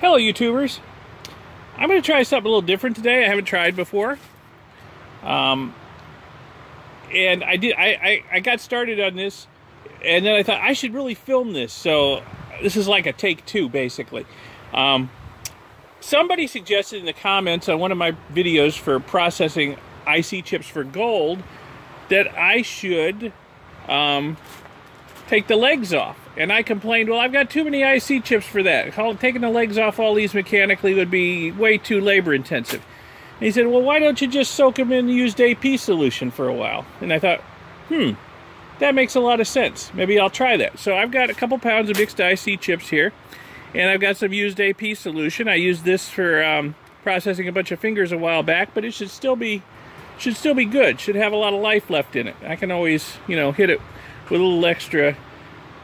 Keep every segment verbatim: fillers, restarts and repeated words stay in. Hello YouTubers, I'm going to try something a little different today. I haven't tried before, um, and I did. I, I, I got started on this, and then I thought I should really film this, so this is like a take two basically. Um, somebody suggested in the comments on one of my videos for processing I C chips for gold that I should um, take the legs off. And I complained, well, I've got too many I C chips for that. Taking the legs off all these mechanically would be way too labor intensive. And he said, well, why don't you just soak them in the used A P solution for a while? And I thought, hmm, that makes a lot of sense. Maybe I'll try that. So I've got a couple pounds of mixed I C chips here, and I've got some used A P solution. I used this for um, processing a bunch of fingers a while back, but it should still be should still be good. Should have a lot of life left in it. I can always, you know, hit it with a little extra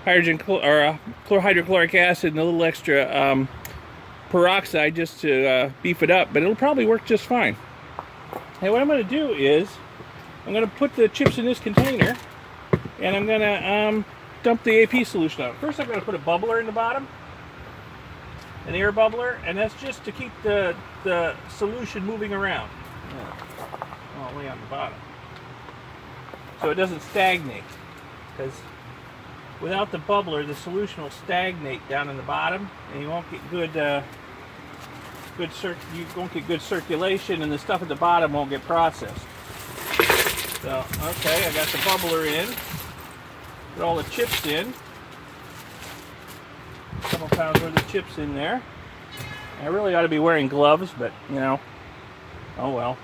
hydrogen or uh, hydrochloric acid and a little extra um, peroxide just to uh, beef it up, but it'll probably work just fine. And what I'm going to do is I'm going to put the chips in this container, and I'm going to um, dump the A P solution out. First, I'm going to put a bubbler in the bottom, an air bubbler, and that's just to keep the the solution moving around. All the way on the bottom, so it doesn't stagnate, because without the bubbler, the solution will stagnate down in the bottom, and you won't get good, uh, good circ. You won't get good circulation, and the stuff at the bottom won't get processed. So, okay, I got the bubbler in. Put all the chips in. A couple pounds worth of chips in there. I really ought to be wearing gloves, but you know, oh well.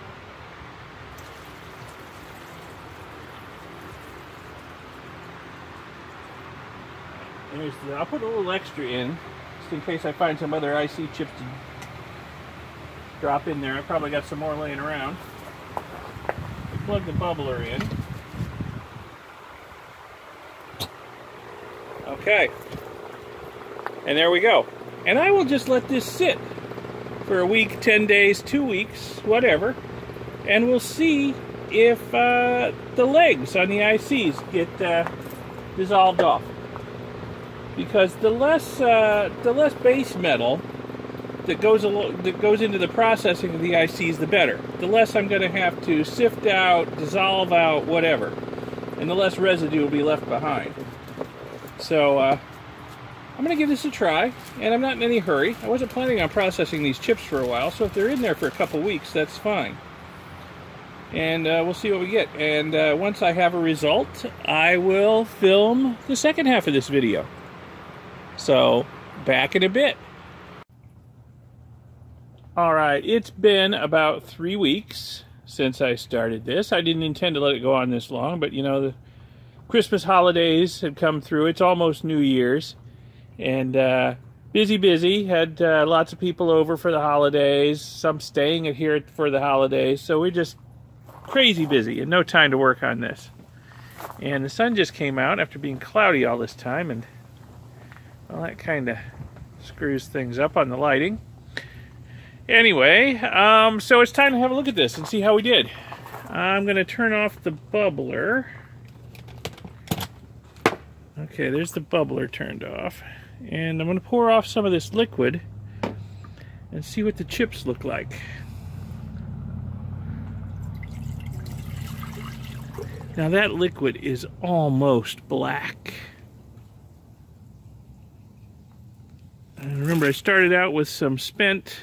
Here's the, I'll put a little extra in, just in case I find some other I C chips to drop in there. I probably got some more laying around. I plug the bubbler in. Okay. And there we go. And I will just let this sit for a week, ten days, two weeks, whatever. And we'll see if uh, the legs on the I Cs get uh, dissolved off. Because the less uh, the less base metal that goes along, that goes into the processing of the I Cs, the better. The less I'm going to have to sift out, dissolve out, whatever, and the less residue will be left behind. So uh, I'm going to give this a try, and I'm not in any hurry. I wasn't planning on processing these chips for a while, so if they're in there for a couple weeks, that's fine. And uh, we'll see what we get. And uh, once I have a result, I will film the second half of this video. So, back in a bit. All right, it's been about three weeks since I started this. I didn't intend to let it go on this long, but you know, the Christmas holidays have come through. It's almost New Year's, and uh, busy, busy. Had uh, lots of people over for the holidays, some staying here for the holidays. So we're just crazy busy and no time to work on this. And the sun just came out after being cloudy all this time, and well, that kind of screws things up on the lighting. Anyway, um, so it's time to have a look at this and see how we did. I'm going to turn off the bubbler. Okay, there's the bubbler turned off. And I'm going to pour off some of this liquid and see what the chips look like. Now that liquid is almost black. Remember, I started out with some spent,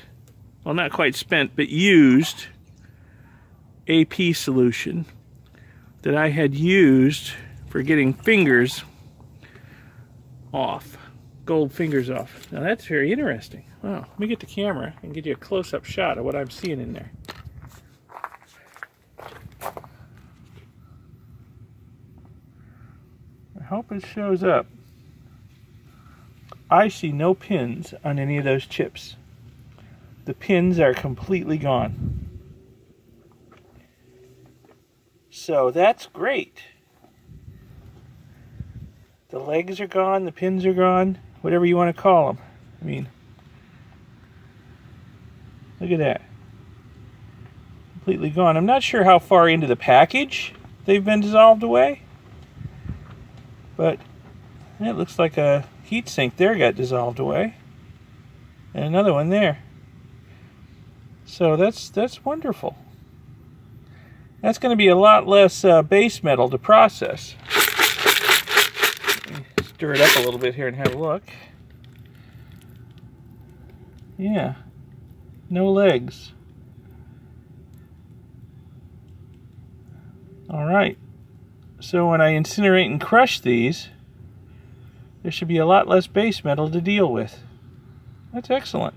well, not quite spent, but used A P solution that I had used for getting fingers off, gold fingers off. Now, that's very interesting. Wow. Let me get the camera and get you a close-up shot of what I'm seeing in there. I hope it shows up. I see no pins on any of those chips. The pins are completely gone. So that's great. The legs are gone, the pins are gone, whatever you want to call them. I mean, look at that. Completely gone. I'm not sure how far into the package they've been dissolved away, but it looks like a heat sink there got dissolved away. and another one there. So that's that's wonderful. That's going to be a lot less uh, base metal to process. Stir it up a little bit here and have a look. Yeah, no legs. All right, so when I incinerate and crush these, there should be a lot less base metal to deal with. That's excellent.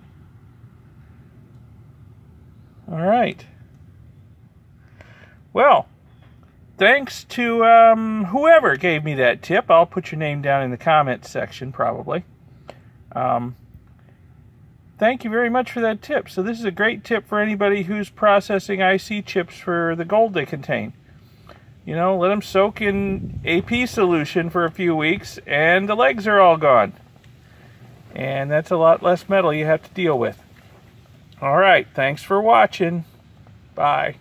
All right. Well, thanks to um, whoever gave me that tip. I'll put your name down in the comments section, probably. Um, thank you very much for that tip. So this is a great tip for anybody who's processing I C chips for the gold they contain. You know, let them soak in A P solution for a few weeks, and the legs are all gone. And that's a lot less metal you have to deal with. All right, thanks for watching. Bye.